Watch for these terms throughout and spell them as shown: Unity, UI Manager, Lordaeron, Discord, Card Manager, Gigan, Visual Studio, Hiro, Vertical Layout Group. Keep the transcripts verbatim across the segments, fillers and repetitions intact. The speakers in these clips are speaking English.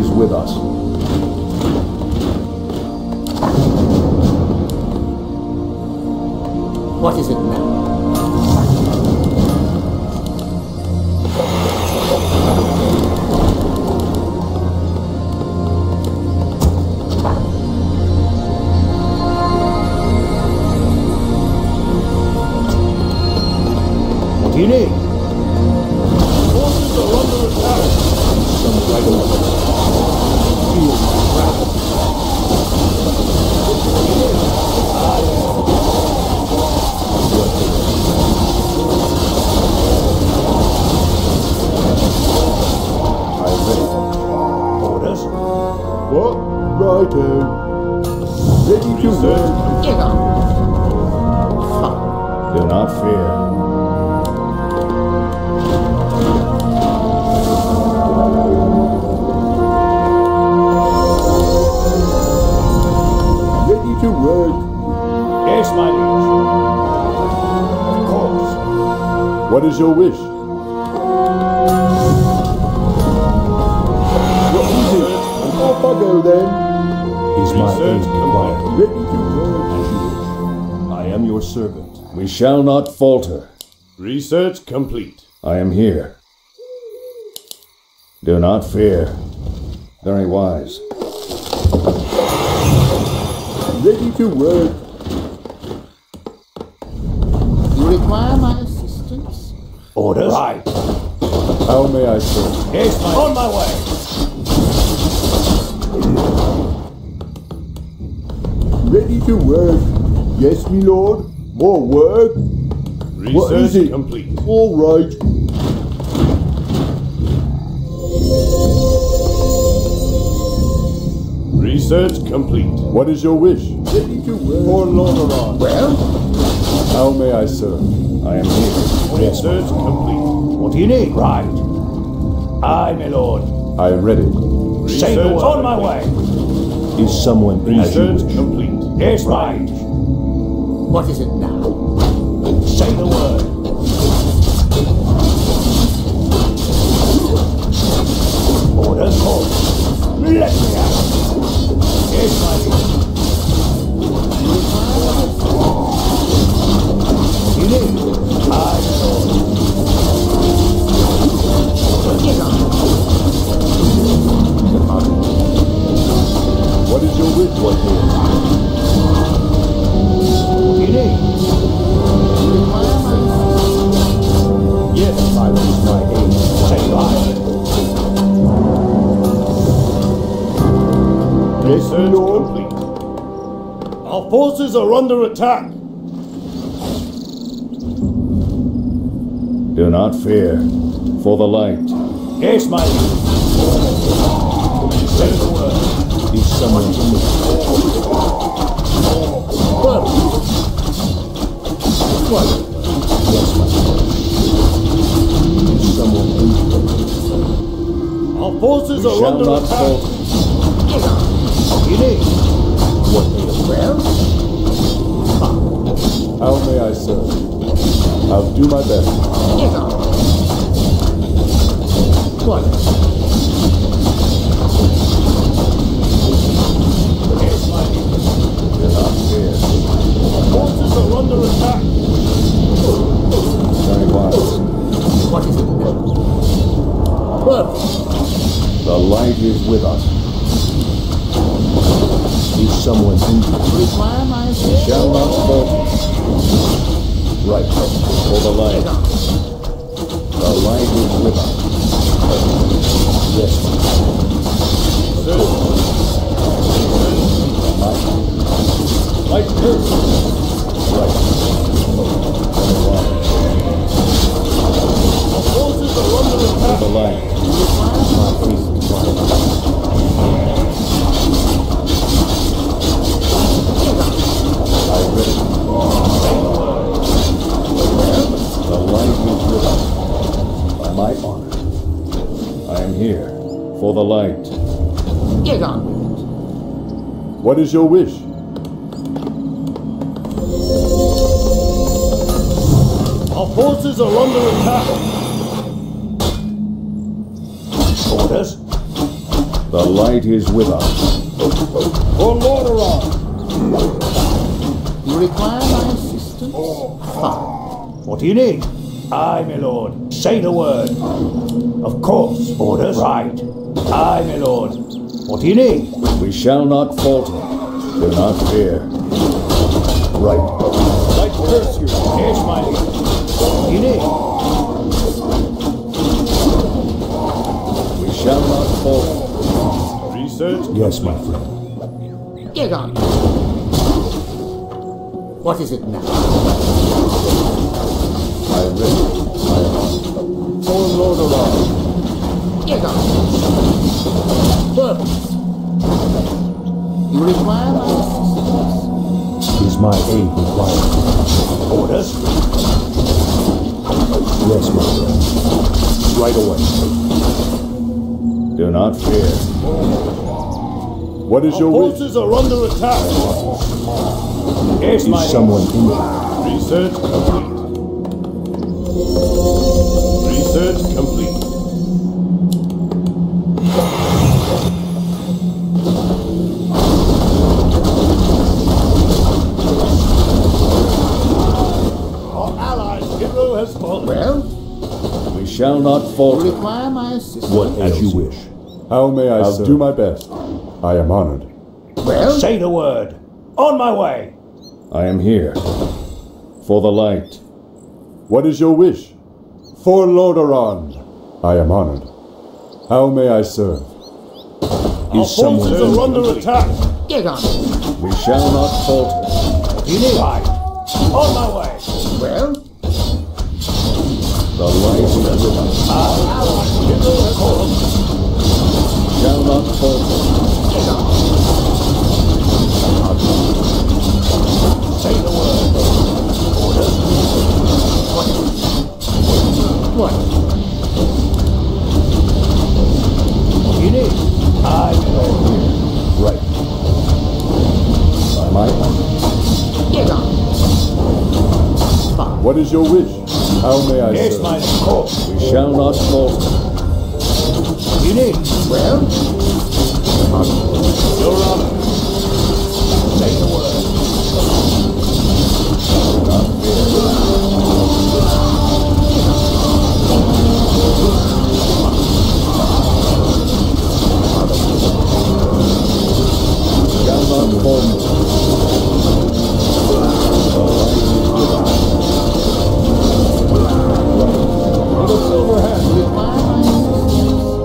is with us. What is it now? Your wish. What is it? Off I go then. Is my aid required? Ready to work as you wish. I am your servant. We shall not falter. Research complete. I am here. Do not fear. Very wise. Ready to work. You require my assistance? Orders? Right. How may I serve? Yes, my... On my way! Ready to work. Yes, my lord. More work. Research what is it? Complete. All right. Research complete. What is your wish? Ready to work. For Lordaeron. Well? How may I serve? I am here. Research complete. What do you need? Right. Aye, my lord. I read it. Say the word. On my way. Is someone in Research complete. Yes, right. What is it now? Say the word. Order called. Let me out. Yes, my lord. I know. What is your wish, what is it? Yes, I raise my aid. Say live. Research complete. Our forces are under attack. Do not fear, for the light. Yes, my lord. Say the word. Is someone in the What? What? Yes, my lord. Is someone in the Our forces are under attack. You need. What need a prayer? How may I serve? I'll do my best. What? Yes, my dear. You're not here. Forces are under attack. Very wise. What is it? What? The light is with us. Is someone injured? Require my assistance. Shall not fall. Right, for the light. The light is with us. Yes. Light. Light curse. Right. The forces are under attack. The light. My priest is I read it. The light is with us. By my honor, I am here for the light. Get on with it. What is your wish? Our forces are under attack. Orders? The light is with us. For Lordaeron! You require my assistance? Fine. What do you need? Aye, my lord. Say the word. Of course, orders. Right. Aye, my lord. What do you need? We shall not falter. Do not fear. Right. Light curse you. Yes, my lord. What do you need? We shall not falter. Yes, my friend. Gigan. What is it now? I read it. I For Lordaeron. Gigan. Purpose. You require my assistance? Is my aid required? Orders? Yes, my friend. Right away. Do not fear. What is Our your forces are under attack. Yes, is my someone injured? Research complete. Research complete. Our allies, Hiro has fallen. Well, we shall not falter. You require my assistance. What as you wish. How may I I'll serve? do my best. I am honored. Well, say the word. On my way. I am here. For the light. What is your wish? For Lordaeron. I am honored. How may I serve? Our is forces are under attack. Get on. We shall not falter. You need light. On my way. Well? The light is everyone. I shall not falter. Say the word. Order. What? What? What do you need? I know. Right. By my honor. Get on. What is your wish? How may I yes, serve? My course. We shall not falter. What do you need? Well? Your Honor, take the word. Do not fear. Shall not falter. The silver hand.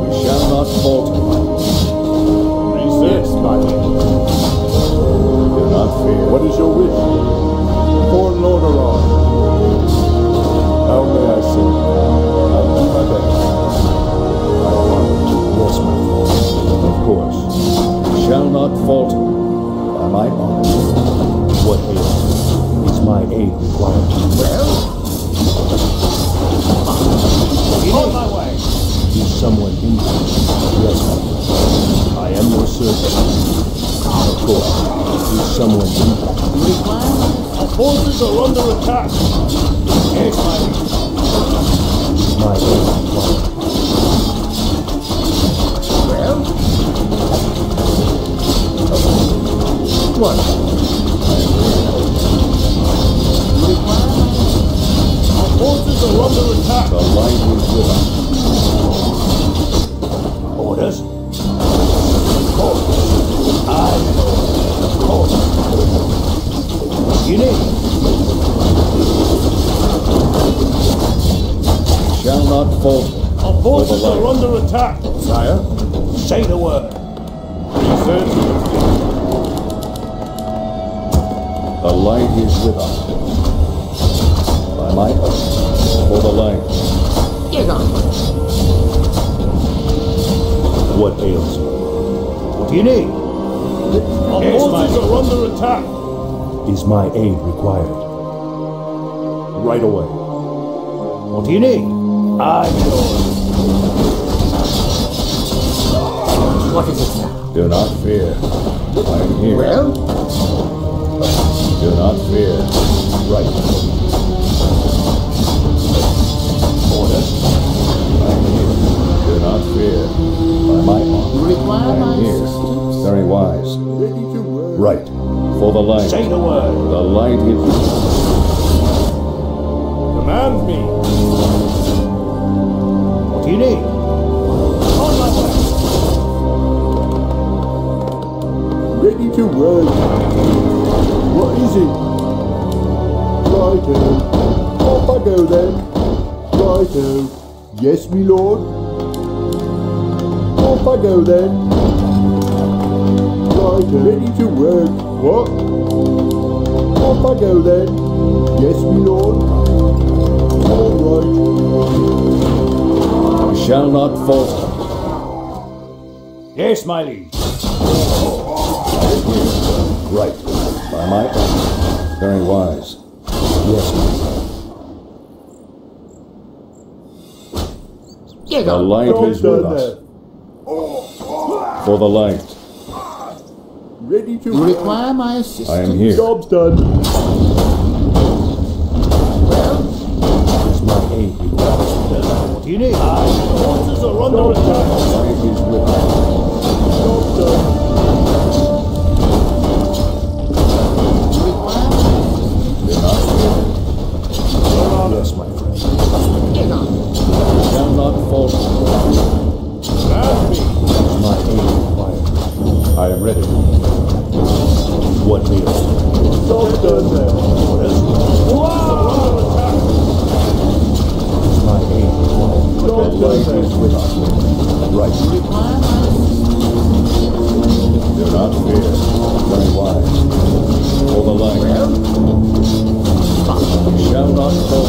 We shall not falter. What is your wish? For Lordaeron. How may I serve? I'll do my best. I want to. Yes, my lord. Of course. I shall not falter. By my honor. What aid is my aid required? Well? On my way. Is someone injured? Yes, my lord. I am your servant. Of course, there's someone in there. Our forces are under attack. Yes, my lord. My lord. Well? What? Our forces are under attack. The light is with us. Orders? Of course. I of course. You need. Shall not falter. Our forces are under attack. Sire, say the word. Research. The light is with us. By my oath, for the light. Get on. What ails you? What do you need? Our forces are under attack. Is my aid required? Right away. What do you need? I know. What is it now? Do not fear. I am here. Well? Do not fear. Right. Order. I am here. Do not fear. I my arm. Require my assistance? Very wise. Ready to work. Right. For the light. Say the word. The light it is. Command me. What do you need? On my way. Ready to work. What is it? Righto. Off I go then. Righto. Yes, me lord. Off I go then. Right, ready to work. What? Off I go then. Yes, me lord. All right. I shall not falter. Yes, my liege. Right. By my honor. Very wise. Yes, my lord. Gigan. The light is with us. For the light. Ready to require my assistance. I am here. Job's done. Well, it's my aid. What do you need? Forces are under attack. Job's done. Yes, my friend. I shall not falter. My aim required. I am ready. What meals? Don't do that. My aim required. That light is with us. Right. Do not fear. Very wise. For the light. You shall not fall.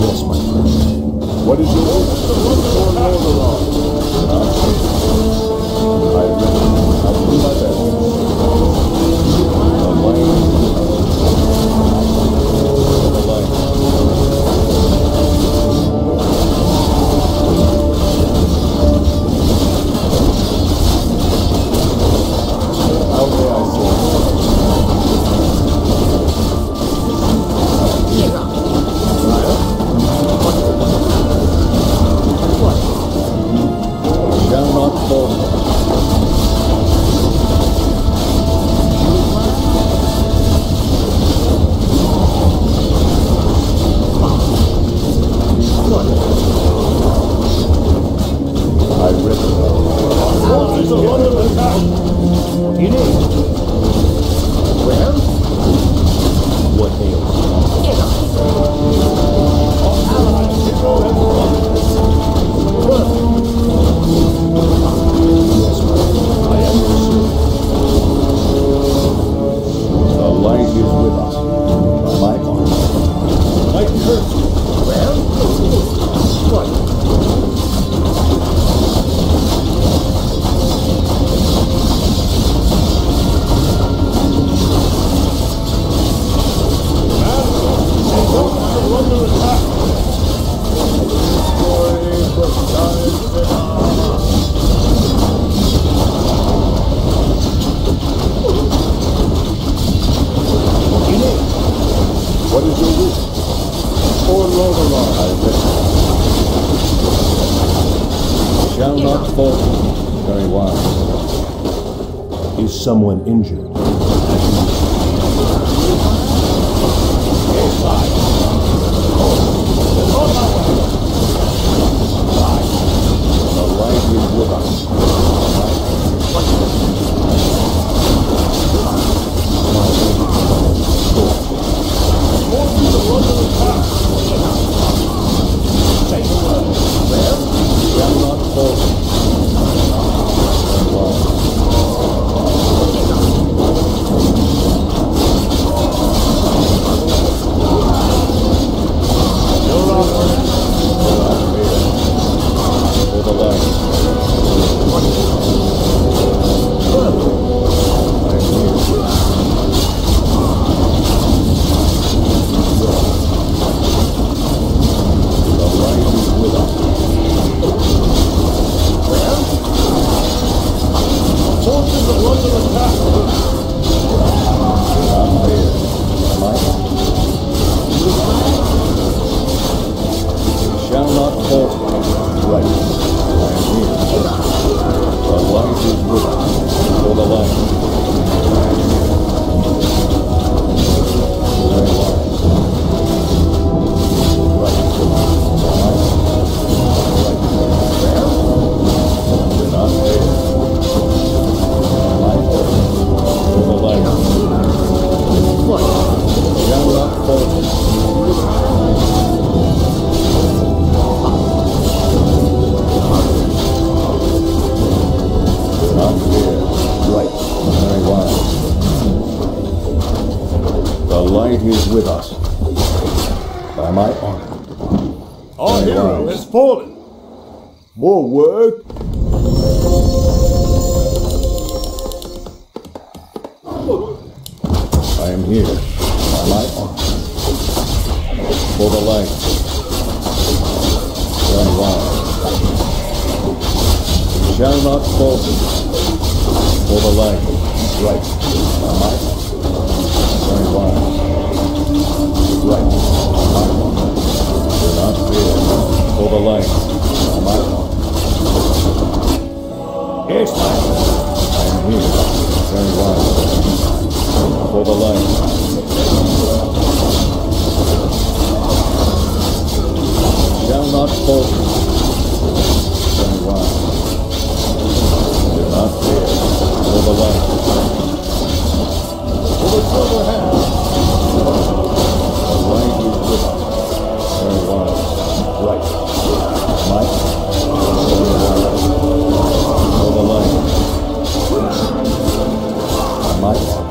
Yes, my friend. What is your order? I read it. I do my best. The light. The light. How may I say? Hiro. What? Shall not fall. I read it. What is the wonder of the town? What do you need? Well? What hails? Get up. Light is with us. By my arm. Light hurts you. Well, what? What is your wish? For Lordaeron, I wish. Shall not fall. Very wise. Is someone injured? The light is with us. Well, Giant is with us. By my honor. Our hero has fallen. More work. I am here. By my honor. For the light. Run wild. It shall not falter. For the light. Right. By my honor. Run wild. Right. By my honor. Do not fear. For the light. By my honor. Yes, my honor. I am here. Run wild. For the light. Shall not falter. Turn wild. Do not fear. For the light. For the silver hand. The light is with us. Turn wild. Right. Might. For the light. Might.